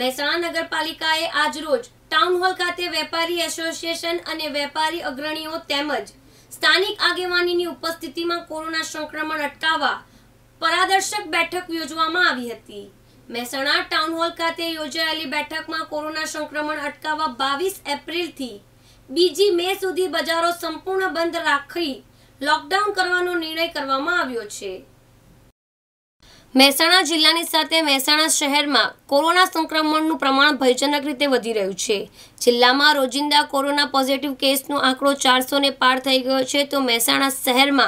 મહેસાણા નગરપાલિકાએ આજરોજ town hall खाते वेपारी एसोसिएशन अने वेपारी अग्रणीओ तेमज स्थानिक आगेवानीनी उपस्थितिमां कोरोना संक्रमण अटकाववा परादर्शक बैठक योजवामां आवी हती। महेसाणा टाउन हॉल खाते योजायेली बेठकमां कोरोना संक्रमण अटकाववा 22 एप्रिल थी 2 मे सुधी बजारो संपूर्ण बंध राखी लॉकडाउन करवानो निर्णय करवामां आव्यो छे। महेसाणा जिल्लानी साथे महेसाणा शहेरमां कोरोना संक्रमणनुं प्रमाण भयजनक रीते वधी रह्युं छे। जिल्लामां रोजिंदा कोरोना पॉजिटिव केसनो आंकड़ो 400 ने पार थई गयो छे, तो महेसाणा शहेरमां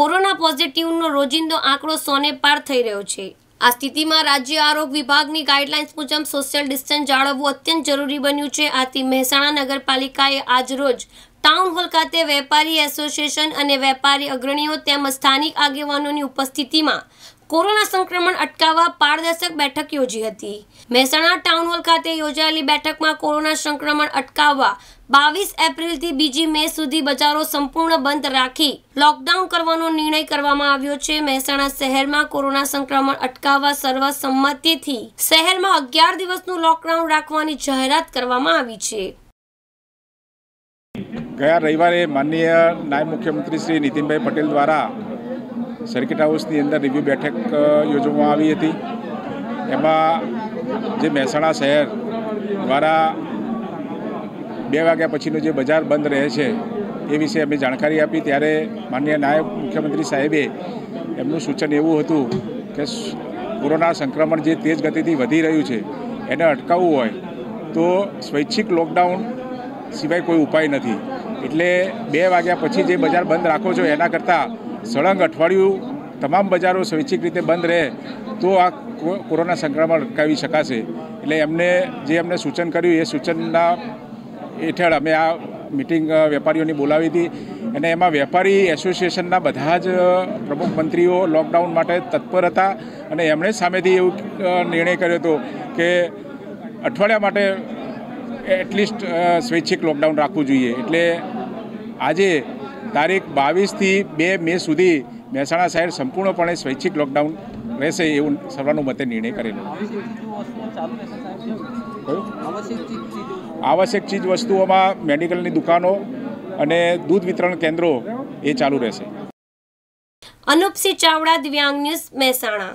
कोरोना पॉजिटिवनो रोजिंदो आंकड़ो 100 ने पार थई रह्यो छे। आ स्थितिमां राज्य आरोग्य विभागनी गाइडलाइन्स मुजब सोशियल डिस्टन्स जाळववुं अत्यंत जरूरी बन्युं छे। आथी महेसाणा नगरपालिकाए आजरोज टाउन हॉल खाते वेपारी एसोसिएशन अने वेपारी अग्रणीओ तेमज स्थानिक आगेवानोनी उपस्थितिमां कोरोना संक्रमण अटकाववा पारदर्शक बैठक योजी हती। महेसाणा टाउन हॉल खाते योजायेली बेठकमां कोरोना संक्रमण अटकाववा 22 एप्रिल थी 2 मे सुधी बजारो संपूर्ण बंध राखी लॉकडाउन करवानो निर्णय करवामां आव्यो छे। महेसाणा शहेरमां कोरोना संक्रमण अटकाववा सर्वसम्मतिथी शहेरमां 11 दिवसनुं लॉकडाउन राखवानी जाहेरात करवामां आवी छे। गया रविवारे माननीय नायब मुख्यमंत्री श्री नितिनभाई पटेल द्वारा सर्किट हाउस की अंदर रिव्यू बैठक योजना आई थी। एम जो महेसाणा शहर द्वारा 2 वाग्या पछीनो जो बजार बंद रहे छे ए विषे अमे जानकारी आपी, त्यारे माननीय नायब मुख्यमंत्री साहेबे एमनुं सूचन एवुं हतुं के कोरोना संक्रमण जे तेज गतिथी वधी रह्युं छे एने अटकाववुं होय तो स्वैच्छिक लॉकडाउन सिवाय कोई उपाय नथी। एटले 2 वाग्या पछी जे बजार बंद राखो छो एना करता सळंग अठवाडियुं तमाम बजारों स्वैच्छिक रीते बंद रहे तो आ कोरोना संक्रमण अटकावी शकाशे। एटले एमने जे अमने सूचन कर्युं ए सूचनना हेठळ अमे आ मीटिंग वेपारीओनी बोलावी हती अने एमां वेपारी एसोसिएशनना बधा ज प्रमुख मंत्रीओ लॉकडाउन माटे तत्पर हता अने एमणे सामेथी एवो निर्णय कर्यो हतो के अठवाडिया माटे एटलीस्ट स्वैच्छिक लॉकडाउन राखवुं जोईए। एटले आजे तारीख 22 થી 2 મે સુધી મહેસાણા શહેર સંપૂર્ણપણે સ્વૈચ્છિક લૉકડાઉન રહેશે એવું સર્વાનુમતે નિર્ણય કરેલો। આવશ્યક ચીજ વસ્તુઓમાં મેડિકલની દુકાનો અને દૂધ વિતરણ કેન્દ્રો એ ચાલુ રહેશે। અનુપસિંહ ચાવડા, દિવ્યાંગ ન્યૂઝ, મહેસાણા।